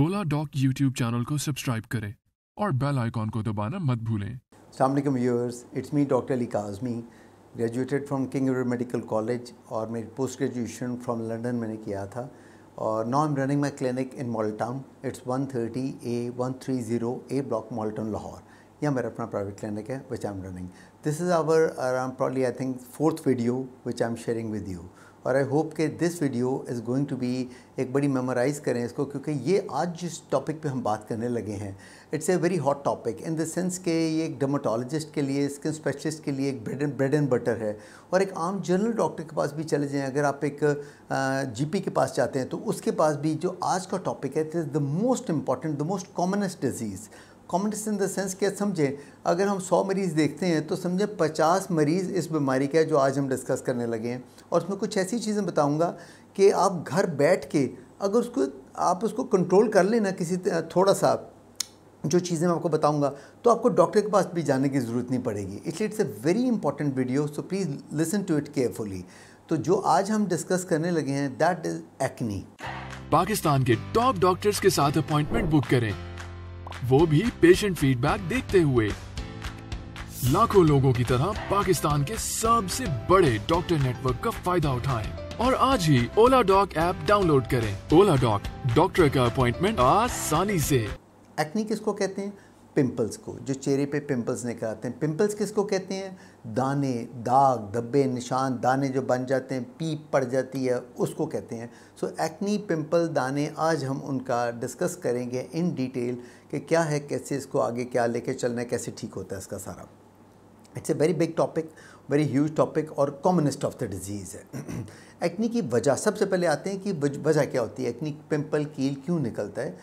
ओला Doc YouTube channel को subscribe करें और बेल आइकॉन को दबाना मत भूलें। अस्सलाम वालेकुम viewers, it's me doctor Ali Kazmi, graduated from King Edward Medical College और मेरी पोस्ट ग्रेजुएशन फ्रॉम लंदन मैंने किया था और now I am running my clinic in Model Town. It's 130A block Model Town Lahore. यह मेरा अपना प्राइवेट क्लिनिक है which I am running. This is our probably I think 4th video which I am sharing with you और I hope कि this video is going to be एक बड़ी memorise करें इसको, क्योंकि ये आज जिस टॉपिक पे हम बात करने लगे हैं it's a very hot topic in the sense कि ये एक डर्माटोलॉजिस्ट के लिए, स्किन स्पेशलिस्ट के लिए एक ब्रेड एंड बटर है और एक आम जनरल डॉक्टर के पास भी चले जाएँ। अगर आप एक जीपी के पास जाते हैं तो उसके पास भी जो आज का टॉपिक है it is the most important, the most commonest disease. Commonest in the sense क्या समझें, अगर हम 100 मरीज़ देखते हैं तो समझें 50 मरीज़ इस बीमारी का है जो आज हम डिस्कस करने लगे हैं। और उसमें कुछ ऐसी चीज़ें बताऊंगा कि आप घर बैठ के अगर उसको आप उसको कंट्रोल कर लेना किसी थोड़ा सा, जो चीज़ें मैं आपको बताऊंगा तो आपको डॉक्टर के पास भी जाने की ज़रूरत नहीं पड़ेगी। इसलिए it's a very important video, so please listen to it carefully. तो जो आज हम डिस्कस करने लगे हैं दैट इज़ एक्ने। पाकिस्तान के टॉप डॉक्टर्स के साथ अपॉइंटमेंट बुक करें, वो भी पेशेंट फीडबैक देखते हुए। लाखों लोगों की तरह पाकिस्तान के सबसे बड़े डॉक्टर नेटवर्क का फायदा उठाएं और आज ही ओला डॉक ऐप डाउनलोड करें। ओला डॉक, डॉक्टर का अपॉइंटमेंट आसानी से। एक्ने किसको कहते हैं? पिंपल्स को, जो चेहरे पे पिंपल्स निकल आते हैं। पिंपल्स किसको कहते हैं? दाने, दाग, धब्बे, निशान, दाने जो बन जाते हैं, पीप पड़ जाती है, उसको कहते हैं। सो एक्ने, पिंपल, दाने, आज हम उनका डिस्कस करेंगे इन डिटेल कि क्या है, कैसे इसको आगे क्या लेके चलना है, कैसे ठीक होता है इसका सारा। It's a very big topic, very huge topic और कॉमनेस्ट ऑफ द डिजीज़ है। एक्ने की वजह सबसे पहले आते हैं कि वजह क्या होती है, एक्ने पिंपल कील क्यों निकलता है।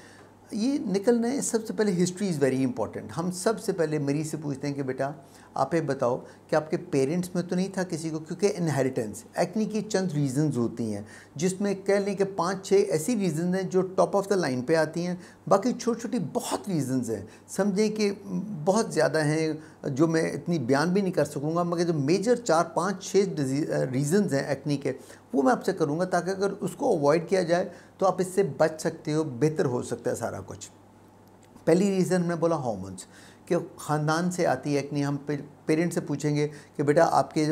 ये निकलना है सबसे पहले, हिस्ट्री इज़ वेरी इंपॉर्टेंट। हम सबसे पहले मरीज से पूछते हैं कि बेटा आप ये बताओ कि आपके पेरेंट्स में तो नहीं था किसी को, क्योंकि इनहेरिटेंस। एक्ने की चंद रीज़न्स होती हैं जिसमें कह लें कि 5-6 ऐसी रीज़न हैं जो टॉप ऑफ द लाइन पे आती हैं, बाकी छोटी बहुत रीज़न्स हैं, समझें कि बहुत ज़्यादा हैं जो मैं इतनी बयान भी नहीं कर सकूँगा, मगर जो मेजर 4-5-6 रीज़न्स हैं एक्ने के वो मैं आपसे करूँगा, ताकि अगर उसको अवॉइड किया जाए तो आप इससे बच सकते हो, बेहतर हो सकता है सारा कुछ। पहली रीज़न मैं बोला हॉर्मोन्स, कि ख़ानदान से आती है एक्ने। हम पेरेंट्स से पूछेंगे कि बेटा आपके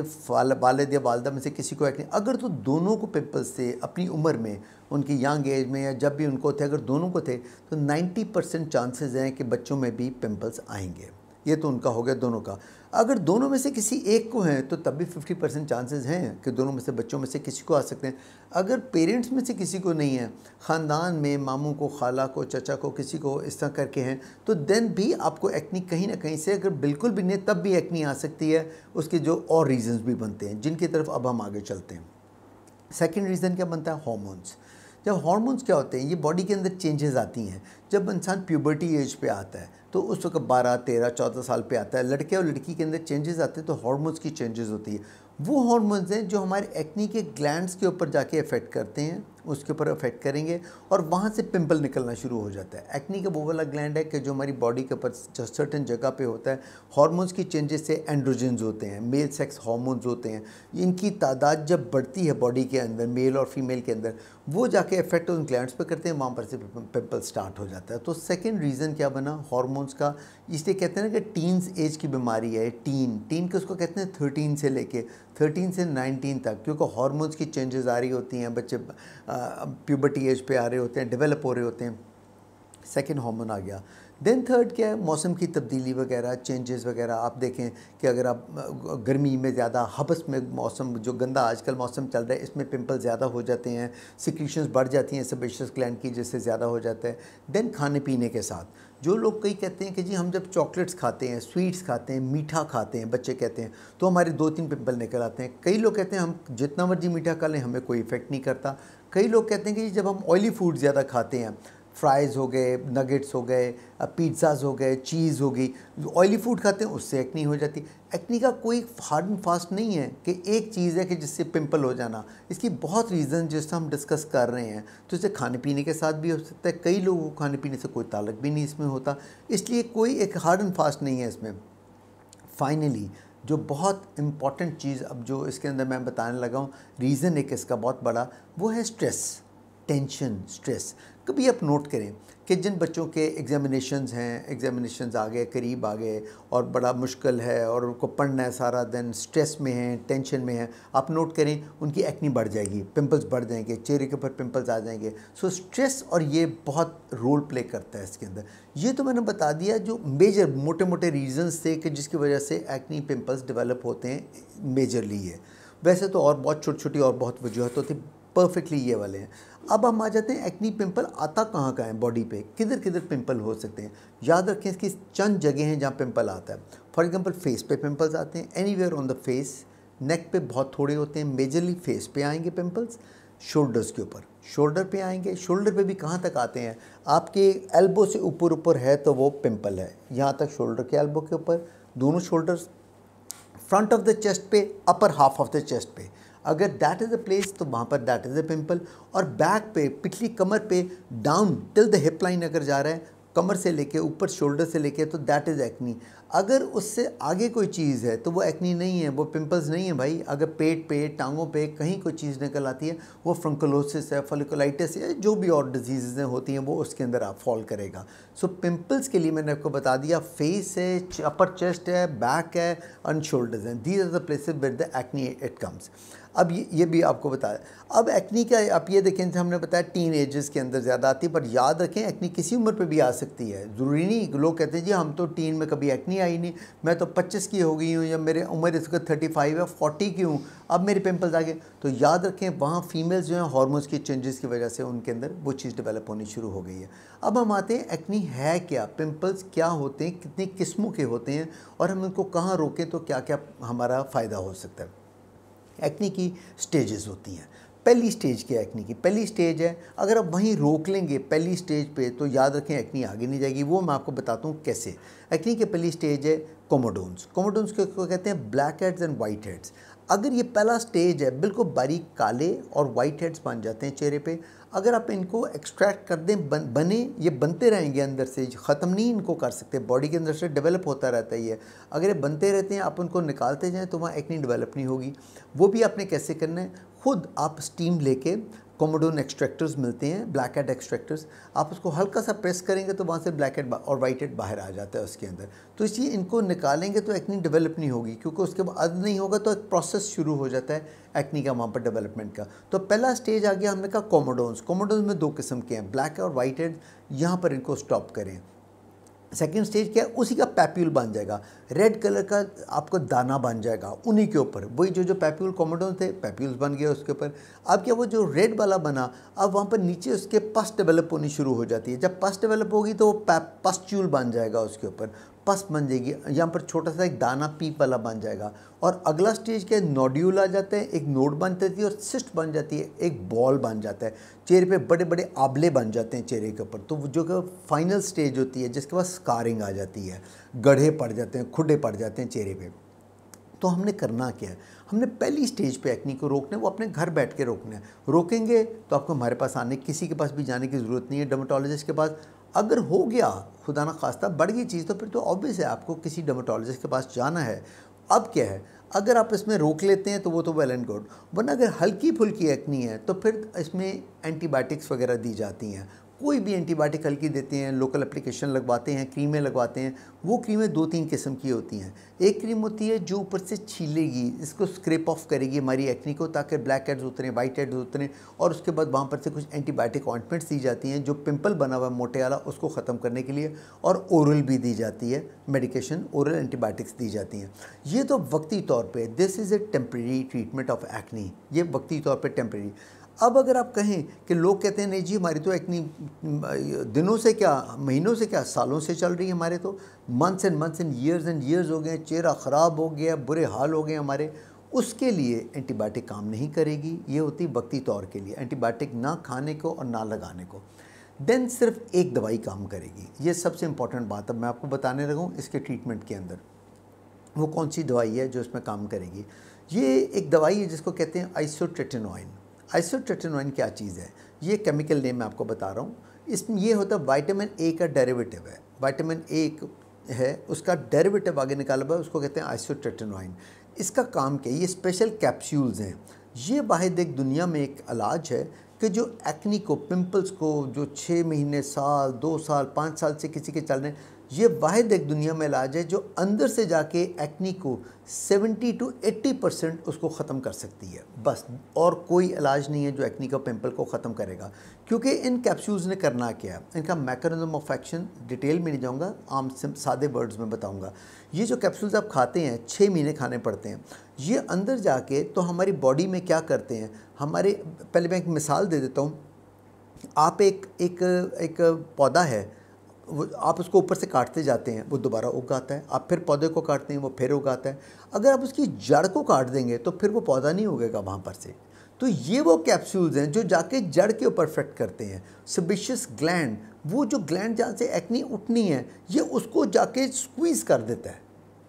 वालिद या वालदा में से किसी को एक्ने, अगर तो दोनों को पिंपल्स थे अपनी उम्र में, उनकी यंग एज में या जब भी उनको थे, अगर दोनों को थे तो 90% चांसेस हैं कि बच्चों में भी पिंपल्स आएंगे। ये तो उनका हो गया दोनों का। अगर दोनों में से किसी एक को हैं तो तब भी 50% चांसेस हैं कि दोनों में से बच्चों में से किसी को आ सकते हैं। अगर पेरेंट्स में से किसी को नहीं है, ख़ानदान में मामू को, खाला को, चचा को, किसी को इस तरह करके हैं, तो देन भी आपको एक्ने कहीं ना कहीं से, अगर बिल्कुल भी नहीं तब भी एक्ने आ सकती है। उसके जो और रीज़न्स भी बनते हैं जिनकी तरफ अब हम आगे चलते हैं। सेकेंड रीज़न क्या बनता है? हॉर्मोन्स। जब हॉर्मोन्स क्या होते हैं, ये बॉडी के अंदर चेंजेस आती हैं। जब इंसान प्यूबर्टी एज पे आता है तो उस वक्त 12, 13, 14 साल पे आता है, लड़के और लड़की के अंदर चेंजेस आते हैं, तो हॉर्मोन्स की चेंजेस होती है। वो हॉर्मोन्स हैं जो हमारे एक्ने के ग्लैंड्स के ऊपर जाके अफेक्ट करते हैं, उसके ऊपर अफेक्ट करेंगे और वहाँ से पिंपल निकलना शुरू हो जाता है। एक्ने का वो वाला ग्लैंड है कि जो हमारी बॉडी के ऊपर सर्टेन जगह पे होता है। हॉर्मोन्स की चेंजेस से एंड्रोजेंस होते हैं, मेल सेक्स हॉर्मोन्स होते हैं, इनकी तादाद जब बढ़ती है बॉडी के अंदर मेल और फीमेल के अंदर, वो जाके इफेक्ट उन ग्लैंड्स पर करते हैं, वहाँ पर से पिंपल स्टार्ट हो जाता है। तो सेकेंड रीज़न क्या बना? हॉर्मोन्स का। इसलिए कहते हैं ना कि टीन्स एज की बीमारी है। टीन किसको कहते हैं? 13 से 19 तक, क्योंकि हॉर्मोन्स की चेंजेस आ रही होती हैं, बच्चे प्यूबर्टी एज पे आ रहे होते हैं, डेवलप हो रहे होते हैं। सेकेंड हार्मोन आ गया। देन थर्ड क्या है? मौसम की तब्दीली वगैरह, चेंजेस वगैरह। आप देखें कि अगर आप गर्मी में ज़्यादा, हबस में मौसम जो गंदा आजकल मौसम चल रहा है, इसमें पिंपल ज़्यादा हो जाते हैं, सिक्रीशंस बढ़ जाती हैं सेबेशियस ग्लैंड की, जिससे ज़्यादा हो जाता है। देन खाने पीने के साथ, जो लोग कई कहते हैं कि जी हम जब चॉकलेट्स खाते हैं, स्वीट्स खाते हैं, मीठा खाते हैं, बच्चे कहते हैं, तो हमारे 2-3 पिंपल निकल आते हैं। कई लोग कहते हैं हम जितना मर्जी मीठा खा लें हमें कोई इफेक्ट नहीं करता। कई लोग कहते हैं कि जब हम ऑयली फूड ज़्यादा खाते हैं, फ्राइज़ हो गए, नगेट्स हो गए, पिज़्ज़ाज़ हो गए, चीज़ हो गई, ऑयली फूड खाते हैं, उससे एक्ने हो जाती है। एक्ने का कोई हार्ड एंड फास्ट नहीं है कि एक चीज़ है कि जिससे पिंपल हो जाना, इसकी बहुत रीज़न जिससे हम डिस्कस कर रहे हैं। तो इसे खाने पीने के साथ भी हो सकता है, कई लोगों को खाने पीने से कोई ताल्लुक भी नहीं इसमें होता, इसलिए कोई एक हार्ड एंड फास्ट नहीं है इसमें। फाइनली जो बहुत इम्पॉर्टेंट चीज़ अब जो इसके अंदर मैं बताने लगा हूँ, रीज़न एक इसका बहुत बड़ा, वो है स्ट्रेस, टेंशन, स्ट्रेस। कभी आप नोट करें कि जिन बच्चों के एग्ज़ामिनेशंस हैं, एग्ज़ामिनेशंस आ गए, करीब आ गए और बड़ा मुश्किल है और उनको पढ़ना है, सारा दिन स्ट्रेस में है, टेंशन में है, आप नोट करें उनकी एक्नी बढ़ जाएगी, पिंपल्स बढ़ जाएंगे, चेहरे के ऊपर पिंपल्स आ जाएंगे। सो स्ट्रेस और ये बहुत रोल प्ले करता है इसके अंदर। ये तो मैंने बता दिया जो मेजर मोटे मोटे रीजंस थे कि जिसकी वजह से एक्नी पिंपल्स डेवलप होते हैं मेजरली। है वैसे तो और बहुत छोटी छोटी और बहुत वजूहत होती, परफेक्टली ये वाले हैं। अब हम आ जाते हैं एक्नी पिंपल आता कहाँ का है, बॉडी पे किधर किधर पिंपल हो सकते हैं। याद रखें इसकी चंद जगह हैं जहाँ पिंपल आता है। फॉर एग्जांपल फेस पे पिंपल्स आते हैं, anywhere on the face. Neck पे बहुत थोड़े होते हैं, मेजरली फेस पे आएंगे पिंपल्स। शोल्डर्स के ऊपर, शोल्डर पे आएंगे। शोल्डर पे भी कहाँ तक आते हैं, आपके एल्बो से ऊपर ऊपर है तो वो पिंपल है, यहाँ तक शोल्डर के एल्बो के ऊपर, दोनों shoulders, front of the chest पे, upper half of the chest पे, अगर दैट इज़ अ प्लेस तो वहाँ पर दैट इज़ अ पिंपल। और बैक पे, पिछली कमर पे, down till the hip line अगर जा रहा है, कमर से लेके ऊपर शोल्डर से लेके, तो दैट इज़ एक्नी। अगर उससे आगे कोई चीज़ है तो वो एक्नी नहीं है, वो पिंपल्स नहीं है भाई। अगर पेट पे, टांगों पे कहीं कोई चीज़ निकल आती है, वो फ्रंकोलोसिस है, फॉलिकुलाइटिस है, जो भी और डिजीज़ें होती हैं वो उसके अंदर आप फॉल करेगा। सो पिंपल्स के लिए मैंने आपको बता दिया फेस है, अपर चेस्ट है, बैक है एंड शोल्डर्स हैं। These are the places where the acne it comes. अब ये भी आपको बताया। अब एक्नी का आप ये देखें, हमने बताया टीन एजर्स के अंदर ज़्यादा आती है, पर याद रखें एक्नी किसी उम्र पे भी आ सकती है। ज़रूरी नहीं, लोग कहते हैं जी हम तो टीन में कभी एक्नी आई नहीं, मैं तो 25 की हो गई हूँ या मेरे उम्र इसका 35 या 40 की हूँ, अब मेरे पिंपल्स आ गए। तो याद रखें वहाँ फीमेल्स जो हैं हार्मोन्स के चेंजेस की वजह से उनके अंदर वो चीज़ डेवलप होनी शुरू हो गई है। अब हम आते हैं एक्नी है क्या, पिंपल्स क्या होते हैं, कितनी किस्मों के होते हैं और हम उनको कहाँ रोकें तो क्या क्या हमारा फ़ायदा हो सकता है। एक्नी की स्टेजेस होती हैं। पहली स्टेज क्या है एक्नी की, पहली स्टेज है अगर आप वहीं रोक लेंगे पहली स्टेज पे तो याद रखें एक्नी आगे नहीं जाएगी। वो मैं आपको बताता हूँ कैसे। एक्नी की पहली स्टेज है कोमोडोन्स। कोमोडोन्स को कहते हैं black heads and white heads. अगर ये पहला स्टेज है, बिल्कुल बारीक काले और वाइट हेड्स बन जाते हैं चेहरे पे। अगर आप इनको एक्सट्रैक्ट कर दें, बने ये बनते रहेंगे अंदर से, ख़त्म नहीं इनको कर सकते, बॉडी के अंदर से डेवलप होता रहता है ये। अगर ये बनते रहते हैं आप उनको निकालते जाएँ तो वहाँ एक्नी डेवलप नहीं होगी। वो भी आपने कैसे करना है, खुद आप स्टीम लेके, कोमोडोन एक्सट्रैक्टर्स मिलते हैं, ब्लैक हेड एक्सट्रैक्टर्स, आप उसको हल्का सा प्रेस करेंगे तो वहाँ से ब्लैक हेड और वाइट हेड बाहर आ जाता है उसके अंदर। तो इसलिए इनको निकालेंगे तो एक्नी डेवलप नहीं होगी, क्योंकि उसके बाद नहीं होगा तो एक प्रोसेस शुरू हो जाता है एक्नी का वहाँ पर डेवलपमेंट का। तो पहला स्टेज आ गया हमने कहा कोमोडोन्स। कोमोडोन्स में दो किस्म के हैं, ब्लैक और वाइट हेड, यहाँ पर इनको स्टॉप करें। सेकेंड स्टेज क्या है, उसी का पैप्यूल बन जाएगा, रेड कलर का आपको दाना बन जाएगा उन्हीं के ऊपर, वही जो पैप्यूल कोमोडोन थे, पैप्यूल्स बन गए उसके ऊपर। अब क्या वो जो रेड वाला बना, अब वहाँ पर नीचे उसके पस्ट डेवलप होनी शुरू हो जाती है। जब पस्ट डेवलप होगी तो वो पस्ट्यूल बन जाएगा उसके ऊपर, पस्ट बन जाएगी, यहाँ पर छोटा सा एक दाना पीप वाला बन जाएगा। और अगला स्टेज क्या है, नोड्यूल आ जाते हैं, एक नोड बन जाती है और सिस्ट बन जाती है, एक बॉल बन जाता है चेहरे पे, बड़े बड़े आबले बन जाते हैं चेहरे के ऊपर। तो जो कि फाइनल स्टेज होती है जिसके बाद स्कारिंग आ जाती है, गड्ढे पड़ जाते हैं, खुडे पड़ जाते हैं चेहरे पे। तो हमने करना क्या है, हमने पहली स्टेज पे एक्नी को रोकना है, वो अपने घर बैठ के रोकना है। रोकेंगे तो आपको हमारे पास आने, किसी के पास भी जाने की ज़रूरत नहीं है डर्मेटोलॉजिस्ट के पास। अगर हो गया खुदा ना खास्ता बढ़ गई चीज़ तो फिर तो ऑब्वियस है आपको किसी डर्मेटोलॉजिस्ट के पास जाना है। अब क्या है, अगर आप इसमें रोक लेते हैं तो वो तो वेल एंड गुड, वरना अगर हल्की फुल्की एक्नी है तो फिर इसमें एंटीबायोटिक्स वगैरह दी जाती हैं। कोई भी एंटीबायोटिक हल्की देते हैं, लोकल एप्लीकेशन लगवाते हैं, क्रीमें लगवाते हैं। वो क्रीमें 2-3 किस्म की होती हैं। एक क्रीम होती है जो ऊपर से छीलेगी, इसको स्क्रैप ऑफ करेगी हमारी एक्नी को, ताकि ब्लैक हेड्स उतरें, वाइट हेड्स उतरें, और उसके बाद वहाँ पर से कुछ एंटीबायोटिक ऑइंटमेंट्स दी जाती हैं जो पिंपल बना हुआ है मोटे वाला उसको ख़त्म करने के लिए, और ओरल भी दी जाती है मेडिकेशन, ओरल एंटीबायोटिक्स दी जाती हैं। ये तो वक्ती तौर पर, this is a temporary treatment of acne, ये वक्ती तौर पर टेम्प्रेरी। अब अगर आप कहें कि लोग कहते हैं नहीं जी हमारी तो एक्नी दिनों से क्या, महीनों से क्या, सालों से चल रही है, हमारे तो months and months and years हो गए, चेहरा ख़राब हो गया, बुरे हाल हो गए हमारे, उसके लिए एंटीबायोटिक काम नहीं करेगी। ये होती वक्ती तौर के लिए, एंटीबायोटिक ना खाने को और ना लगाने को। देन सिर्फ एक दवाई काम करेगी, ये सबसे इंपॉर्टेंट बात अब मैं आपको बताने लगा हूँ इसके ट्रीटमेंट के अंदर। वो कौन सी दवाई है जो इसमें काम करेगी, ये एक दवाई है जिसको कहते हैं आइसोट्रेटिनोइन। आइसोट्रेटिनोइन क्या चीज़ है, ये केमिकल नेम मैं आपको बता रहा हूँ। इसमें ये होता है विटामिन ए का डेरिवेटिव है, विटामिन ए है उसका डेरिवेटिव आगे निकाला हुआ है, उसको कहते हैं आइसोट्रेटिनोइन। इसका काम क्या है, ये स्पेशल कैप्सूल्स हैं। ये वाहिद एक दुनिया में एक इलाज है कि जो एक्नी को, पिंपल्स को, जो 6 महीने, साल, 2 साल, 5 साल से किसी के चल रहे हैं, ये वाहिद एक दुनिया में इलाज है जो अंदर से जाके एक्नी को 70 to 80% उसको ख़त्म कर सकती है। बस और कोई इलाज नहीं है जो एक्नी का, पिंपल को ख़त्म करेगा। क्योंकि इन कैप्सूल्स ने करना क्या है, इनका मैकेनिज्म ऑफ एक्शन डिटेल में नहीं जाऊँगा, आम सादे वर्ड्स में बताऊँगा। ये जो कैप्सूल्स आप खाते हैं, 6 महीने खाने पड़ते हैं, ये अंदर जाके तो हमारी बॉडी में क्या करते हैं, हमारे, पहले मैं एक मिसाल दे देता हूँ। आप एक पौधा है, आप उसको ऊपर से काटते जाते हैं, वो दोबारा उगाता है, आप फिर पौधे को काटते हैं, वो फिर उगाता है। अगर आप उसकी जड़ को काट देंगे तो फिर वो पौधा नहीं उगेगा वहाँ पर से। तो ये वो कैप्सूल्स हैं जो जाके जड़ के ऊपर इफेक्ट करते हैं। सेबेशियस ग्लैंड, वो जो ग्लैंड जहाँ से एक्नी उठनी है, ये उसको जाके स्क्वीज़ कर देता है,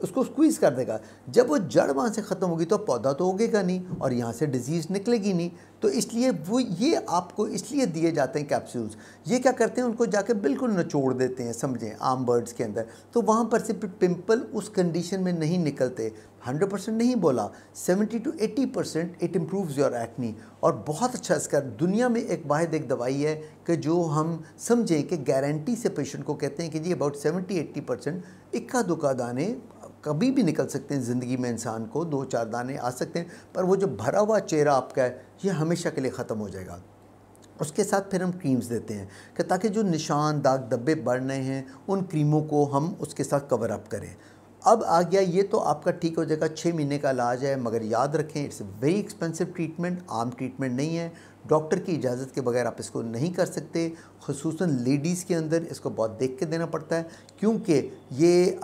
उसको स्क्वीज़ कर देगा। जब वो जड़ वहाँ से ख़त्म होगी तो पौधा तो उगेगा नहीं और यहाँ से डिजीज़ निकलेगी नहीं। तो इसलिए वो, ये आपको इसलिए दिए जाते हैं कैप्सूल्स। ये क्या करते हैं, उनको जाके बिल्कुल निचोड़ देते हैं, समझें आम वर्ड्स के अंदर। तो वहाँ पर से पिंपल उस कंडीशन में नहीं निकलते। 100% नहीं बोला, 70 to 80% it improves your acne. और बहुत अच्छा, इसका दुनिया में एक वाहिद एक दवाई है कि जो हम समझें कि गारंटी से पेशेंट को कहते हैं कि जी अबाउट 70-80% इक्का दुक्का दाने कभी भी निकल सकते हैं ज़िंदगी में, इंसान को 2-4 दाने आ सकते हैं, पर वो जो भरा हुआ चेहरा आपका है ये हमेशा के लिए ख़त्म हो जाएगा। उसके साथ फिर हम क्रीम्स देते हैं कि ताकि जो निशान, दाग, धब्बे बढ़ रहे हैं, उन क्रीमों को हम उसके साथ कवर अप करें। अब आ गया, ये तो आपका ठीक हो जाएगा, 6 महीने का इलाज है, मगर याद रखें इट्स वेरी एक्सपेंसिव ट्रीटमेंट, आम ट्रीटमेंट नहीं है, डॉक्टर की इजाज़त के बगैर आप इसको नहीं कर सकते। ख़ुसूसन लेडीज़ के अंदर इसको बहुत देख के देना पड़ता है, क्योंकि ये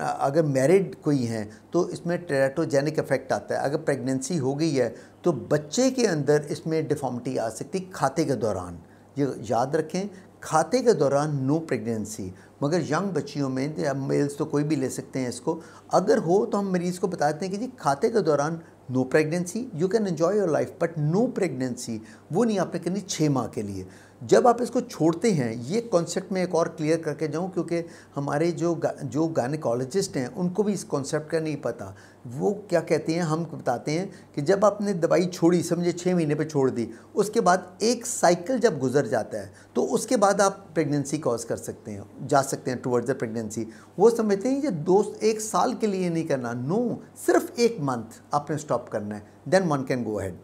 अगर मैरिड कोई हैं तो इसमें टेराटोजेनिक इफेक्ट आता है। अगर प्रेगनेंसी हो गई है तो बच्चे के अंदर इसमें डिफॉर्मिटी आ सकती है खाते के दौरान, ये याद रखें। खाते के दौरान नो प्रेगनेंसी, मगर यंग बच्चियों में या मेल्स तो कोई भी ले सकते हैं इसको। अगर हो तो हम मरीज़ को बताते हैं कि जी खाते के दौरान no pregnancy, you can enjoy your life but no pregnancy, वो नहीं आपने करनी 6 माह के लिए। जब आप इसको छोड़ते हैं, ये कॉन्सेप्ट में एक और क्लियर करके जाऊँ, क्योंकि हमारे जो गायनेकोलॉजिस्ट हैं उनको भी इस कॉन्सेप्ट का नहीं पता। वो क्या कहते हैं, हम बताते हैं कि जब आपने दवाई छोड़ी, समझे 6 महीने पे छोड़ दी, उसके बाद एक साइकिल जब गुजर जाता है तो उसके बाद आप प्रेगनेंसी कॉज कर सकते हैं, जा सकते हैं टुवर्ड्स द प्रेगनेंसी। वो समझते हैं ये 1 साल के लिए नहीं करना, नो, सिर्फ 1 मंथ आपने स्टॉप करना है, then one can go ahead.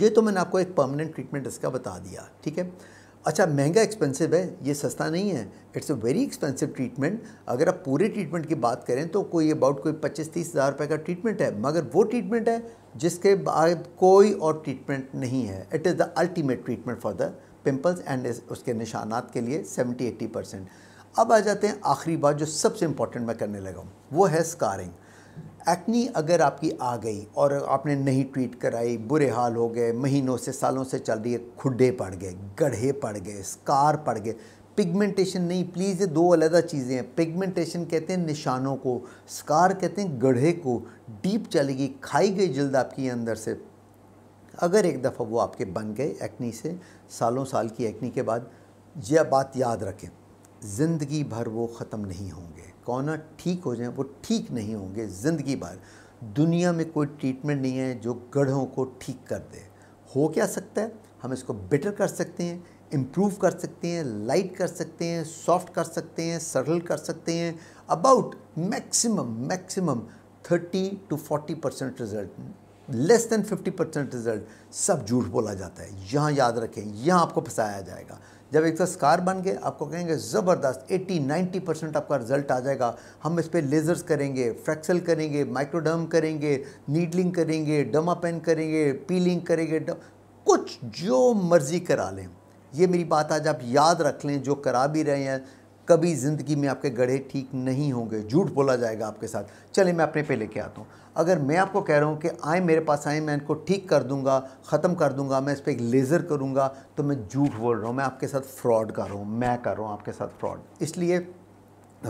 ये तो मैंने आपको एक परमानेंट ट्रीटमेंट इसका बता दिया, ठीक है। अच्छा, महंगा, एक्सपेंसिव है, ये सस्ता नहीं है, it's a very expensive treatment. अगर आप पूरे ट्रीटमेंट की बात करें तो कोई 25-30 हज़ार रुपये का ट्रीटमेंट है, मगर वो ट्रीटमेंट है जिसके बाद कोई और ट्रीटमेंट नहीं है। It is the ultimate treatment for the pimples and उसके निशानात के लिए 70-80%। अब आ जाते हैं आखिरी बात जो सबसे इम्पॉर्टेंट मैं करने लगा हूँ, वो है स्कारिंग। एक्नी अगर आपकी आ गई और आपने नहीं ट्रीट कराई, बुरे हाल हो गए, महीनों से, सालों से चल रही है, खुडे पड़ गए, गड्ढे पड़ गए, स्कार पड़ गए। पिगमेंटेशन नहीं, प्लीज़, ये 2 अलग चीज़ें हैं। पिगमेंटेशन कहते हैं निशानों को, स्कार कहते हैं गड्ढे को। डीप चलेगी, खाई गई जल्द आपकी अंदर से। अगर एक दफ़ा वो आपके बन गए एक्नी से, सालों साल की एक्नी के बाद, यह बात याद रखें, ज़िंदगी भर वो ख़त्म नहीं होंगे। कोना ठीक हो जाए, वो ठीक नहीं होंगे ज़िंदगी भर। दुनिया में कोई ट्रीटमेंट नहीं है जो गड्ढों को ठीक कर दे। हो क्या सकता है, हम इसको बेटर कर सकते हैं, इम्प्रूव कर सकते हैं, लाइट कर सकते हैं, सॉफ्ट कर सकते हैं, सरल कर सकते हैं। About maximum 30 to 40% result, less than 50% result. सब झूठ बोला जाता है, यहाँ याद रखें, यहाँ आपको फंसाया जाएगा। जब एक तो स्कार बन गए, आपको कहेंगे ज़बरदस्त 80-90% आपका रिजल्ट आ जाएगा, हम इस पर लेज़र्स करेंगे, फ्रैक्सल करेंगे, माइक्रोडर्म करेंगे, नीडलिंग करेंगे, डर्मापेन करेंगे, पीलिंग करेंगे, कुछ जो मर्ज़ी करा लें। ये मेरी बात आज आप याद रख लें, जो करा भी रहे हैं, कभी ज़िंदगी में आपके गड्ढे ठीक नहीं होंगे, झूठ बोला जाएगा आपके साथ। चले मैं अपने पे लेके आता हूँ। अगर मैं आपको कह रहा हूँ कि आए मेरे पास आए, मैं इनको ठीक कर दूँगा, ख़त्म कर दूँगा, मैं इस पर एक लेज़र करूँगा, तो मैं झूठ बोल रहा हूँ, मैं आपके साथ फ़्रॉड कर रहा हूँ, मैं कर रहा हूँ आपके साथ फ़्रॉड। इसलिए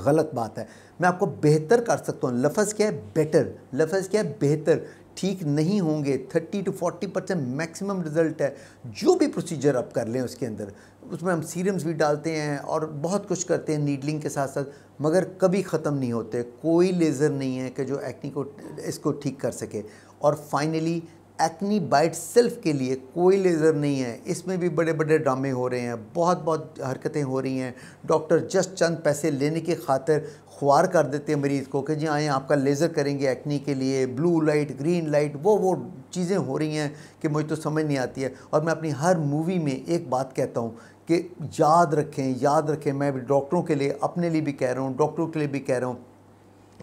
गलत बात है। मैं आपको बेहतर कर सकता हूँ, लफ्ज़ क्या है बेटर, लफ्ज़ क्या है बेहतर। ठीक नहीं होंगे, 30 to 40% मैक्सिमम रिज़ल्ट है। जो भी प्रोसीजर आप कर लें उसके अंदर, उसमें हम सीरम्स भी डालते हैं और बहुत कुछ करते हैं नीडलिंग के साथ साथ, मगर कभी ख़त्म नहीं होते। कोई लेज़र नहीं है कि जो एक्नी को इसको ठीक कर सके। और फाइनली एक्ने बाइट सेल्फ के लिए कोई लेज़र नहीं है। इसमें भी बड़े बड़े ड्रामे हो रहे हैं, बहुत बहुत हरकतें हो रही हैं। डॉक्टर जस्ट चंद पैसे लेने के खातिर ख्वार कर देते हैं मरीज़ को कि जी आएँ आपका लेज़र करेंगे एक्ने के लिए। ब्लू लाइट, ग्रीन लाइट, वो चीज़ें हो रही हैं कि मुझे तो समझ नहीं आती है। और मैं अपनी हर मूवी में एक बात कहता हूँ कि याद रखें, मैं भी डॉक्टरों के लिए, अपने लिए भी कह रहा हूँ, डॉक्टरों के लिए भी कह रहा हूँ,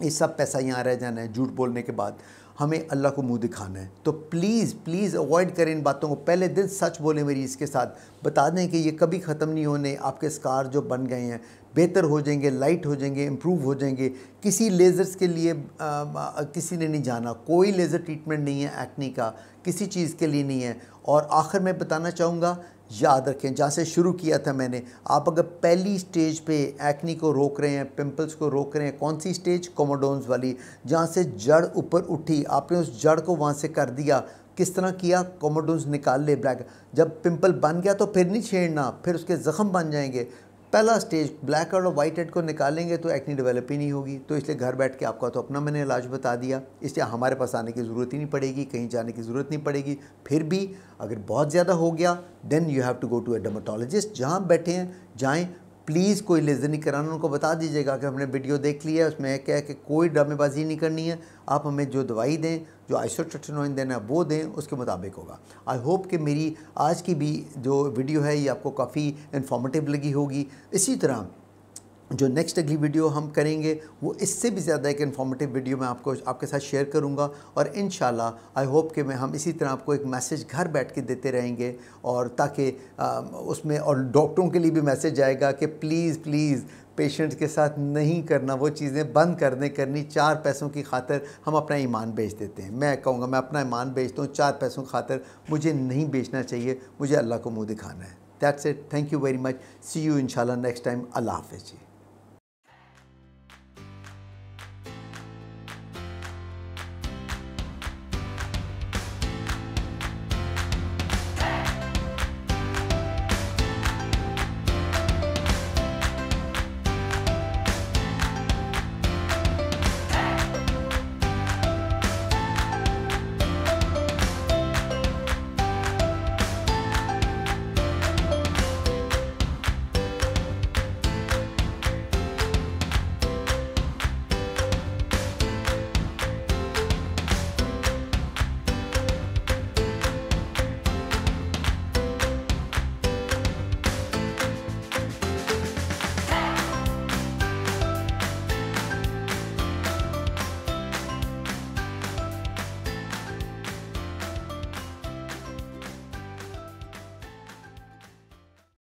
ये सब पैसा यहाँ रह जाना है। झूठ बोलने के बाद हमें अल्लाह को मुंह दिखाना है। तो प्लीज़ अवॉइड करें इन बातों को। पहले दिन सच बोलें मरीज़ के साथ, बता दें कि ये कभी ख़त्म नहीं होने। आपके स्कार जो बन गए हैं बेहतर हो जाएंगे, लाइट हो जाएंगे, इम्प्रूव हो जाएंगे। किसी लेज़र्स के लिए किसी ने नहीं जाना, कोई लेज़र ट्रीटमेंट नहीं है एक्ने का, किसी चीज़ के लिए नहीं है। और आखिर में बताना चाहूँगा, याद रखें जहाँ से शुरू किया था मैंने, आप अगर पहली स्टेज पे एक्ने को रोक रहे हैं, पिंपल्स को रोक रहे हैं, कौन सी स्टेज? कोमोडोन्स वाली, जहाँ से जड़ ऊपर उठी, आपने उस जड़ को वहाँ से कर दिया। किस तरह किया? कोमोडोन्स निकाल ले ब्लैक। जब पिंपल बन गया तो फिर नहीं छेड़ना, फिर उसके ज़ख़म बन जाएंगे। पहला स्टेज ब्लैक और वाइट हेड को निकालेंगे तो एक्ने डेवलप ही नहीं होगी। तो इसलिए घर बैठ के आपका तो अपना मैंने इलाज बता दिया, इसलिए हमारे पास आने की ज़रूरत ही नहीं पड़ेगी, कहीं जाने की ज़रूरत नहीं पड़ेगी। फिर भी अगर बहुत ज़्यादा हो गया then you have to go to a dermatologist. जहाँ बैठे हैं जाएँ, प्लीज़ कोई लेज़र नहीं कराना। उनको बता दीजिएगा कि हमने वीडियो देख लिया है, उसमें क्या है कि कोई ड्रामेबाजी नहीं करनी है, आप हमें जो दवाई दें, जो आइसोट्रेटिनोइन देना है वो दें, उसके मुताबिक होगा। आई होप कि मेरी आज की भी जो वीडियो है ये आपको काफ़ी इन्फॉर्मेटिव लगी होगी। इसी तरह जो नेक्स्ट अगली वीडियो हम करेंगे वो इससे भी ज़्यादा एक इन्फॉर्मेटिव वीडियो मैं आपको आपके साथ शेयर करूंगा। और इंशाल्लाह आई होप कि मैं हम इसी तरह आपको एक मैसेज घर बैठ के देते रहेंगे, और ताकि उसमें और डॉक्टरों के लिए भी मैसेज आएगा कि प्लीज़ पेशेंट्स के साथ नहीं करना, वो चीज़ें बंद करनी। 4 पैसों की खातिर हम अपना ईमान बेच देते हैं। मैं कहूँगा मैं अपना ईमान बेचता हूँ 4 पैसों की खातिर, मुझे नहीं बेचना चाहिए, मुझे अल्लाह को मुँह दिखाना है। That's it. Thank you very much. See you इंशाल्लाह नेक्स्ट टाइम। अल्लाह हाफ़िज़ जी।